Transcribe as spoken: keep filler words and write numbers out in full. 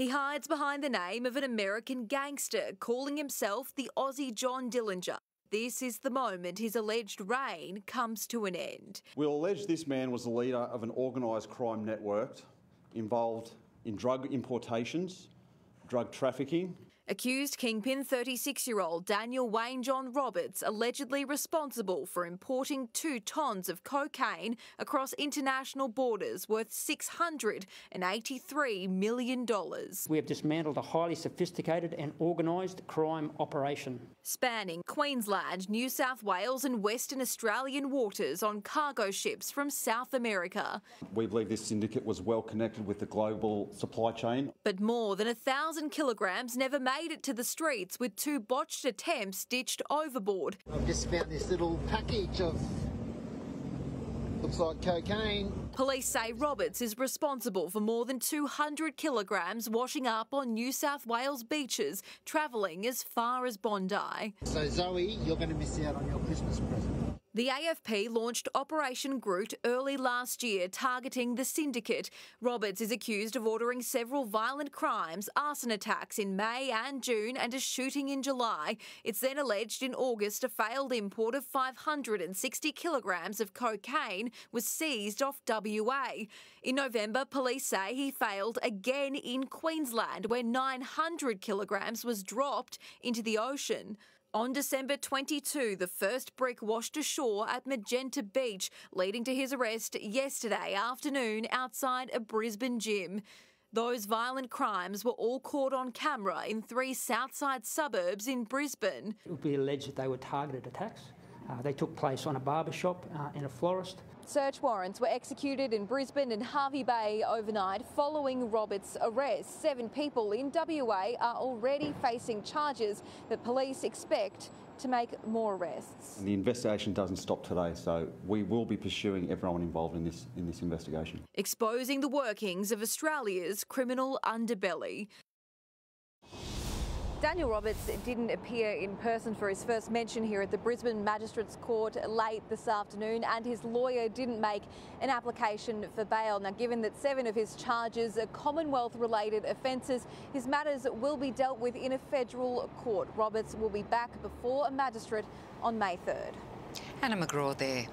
He hides behind the name of an American gangster, calling himself the Aussie John Dillinger. This is the moment his alleged reign comes to an end. We'll allege this man was the leader of an organised crime network involved in drug importations, drug trafficking. Accused kingpin thirty-six-year-old Daniel Wayne John Roberts allegedly responsible for importing two tonnes of cocaine across international borders worth six hundred eighty-three million dollars. We have dismantled a highly sophisticated and organised crime operation. Spanning Queensland, New South Wales and Western Australian waters on cargo ships from South America. We believe this syndicate was well connected with the global supply chain. But more than a thousand kilograms never made made it to the streets, with two botched attempts ditched overboard. I've just found this little package of, looks like cocaine. Police say Roberts is responsible for more than two hundred kilograms washing up on New South Wales beaches, travelling as far as Bondi. So Zoe, you're going to miss out on your Christmas present. The A F P launched Operation Groot early last year, targeting the syndicate. Roberts is accused of ordering several violent crimes, arson attacks in May and June and a shooting in July. It's then alleged in August a failed import of five hundred sixty kilograms of cocaine was seized off W A. In November, police say he failed again in Queensland, where nine hundred kilograms was dropped into the ocean. On December twenty-second, the first brick washed ashore at Magenta Beach, leading to his arrest yesterday afternoon outside a Brisbane gym. Those violent crimes were all caught on camera in three southside suburbs in Brisbane. It would be alleged that they were targeted attacks. Uh, they took place on a barbershop uh, and a florist. Search warrants were executed in Brisbane and Harvey Bay overnight following Roberts' arrest. Seven people in W A are already facing charges, but police expect to make more arrests. And the investigation doesn't stop today, so we will be pursuing everyone involved in this, in this investigation. Exposing the workings of Australia's criminal underbelly. Daniel Roberts didn't appear in person for his first mention here at the Brisbane Magistrates Court late this afternoon, and his lawyer didn't make an application for bail. Now, given that seven of his charges are Commonwealth-related offences, his matters will be dealt with in a federal court. Roberts will be back before a magistrate on May third. Anna McGraw there.